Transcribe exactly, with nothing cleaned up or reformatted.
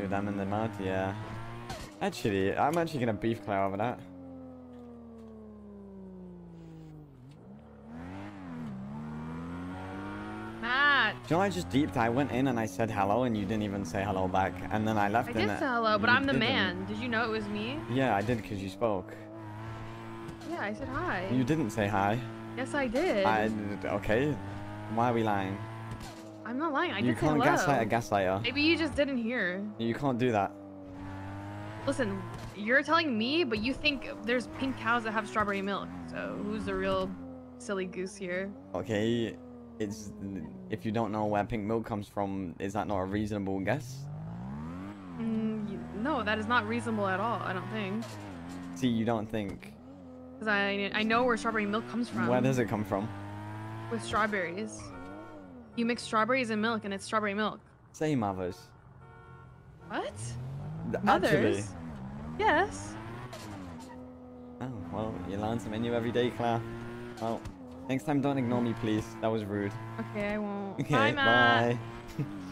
with them in the mud, yeah. Actually, I'm actually gonna beef Claire over that. Do you know, I just deeped, I went in and I said hello and you didn't even say hello back. And then I left I in I did say hello, but I'm the didn't. man. Did you know it was me? Yeah, I did because you spoke. Yeah, I said hi. You didn't say hi. Yes, I did. I, okay. Why are we lying? I'm not lying. I you did say hello. You can't gaslight a gaslighter. Maybe you just didn't hear. You can't do that. Listen, you're telling me, but you think there's pink cows that have strawberry milk. So who's the real silly goose here? Okay. It's, if you don't know where pink milk comes from, is that not a reasonable guess? Mm, no, that is not reasonable at all, I don't think. See, you don't think. Because I, I know where strawberry milk comes from. Where does it come from? With strawberries. You mix strawberries and milk, and it's strawberry milk. Say mothers. What? The, mothers? Actually. Yes. Oh, well, you learn something new every day, Claire. Well. Next time, don't ignore me, please. That was rude. Okay, I won't. Okay, bye. Matt. Bye.